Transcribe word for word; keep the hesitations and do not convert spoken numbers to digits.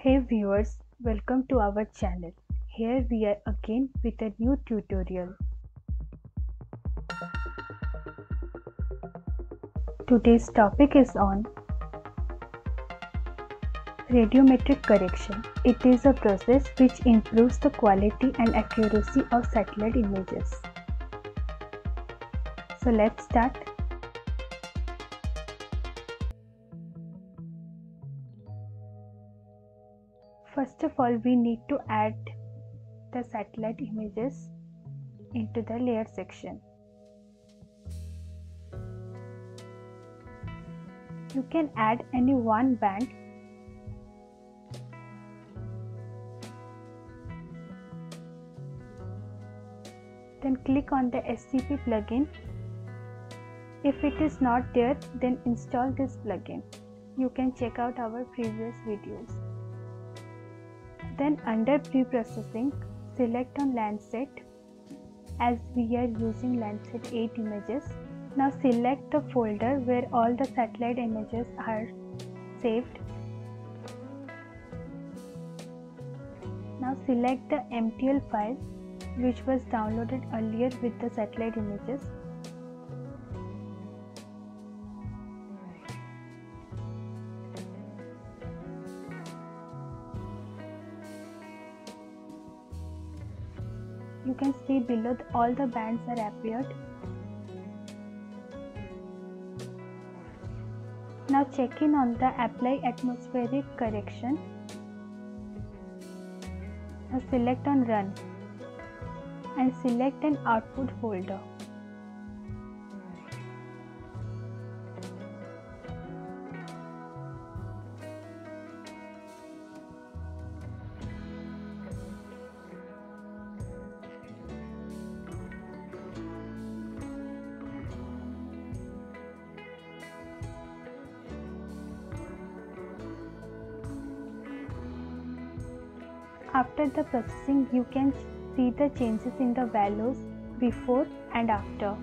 Hey viewers, welcome to our channel. Here we are again with a new tutorial. Today's topic is on radiometric correction. It is a process which improves the quality and accuracy of satellite images. So let's start. First of all, we need to add the satellite images into the layer section. You can add any one band . Then click on the S C P plugin. If it is not there, then install this plugin. You can check out our previous videos. Then under pre-processing, select on Landsat. As we are using Landsat eight images, now select the folder where all the satellite images are saved. Now select the M T L file which was downloaded earlier with the satellite images. You can see below all the bands are appeared. Now check in on the apply atmospheric correction. Now select on run and select an output folder. After the processing, you can see the changes in the values before and after.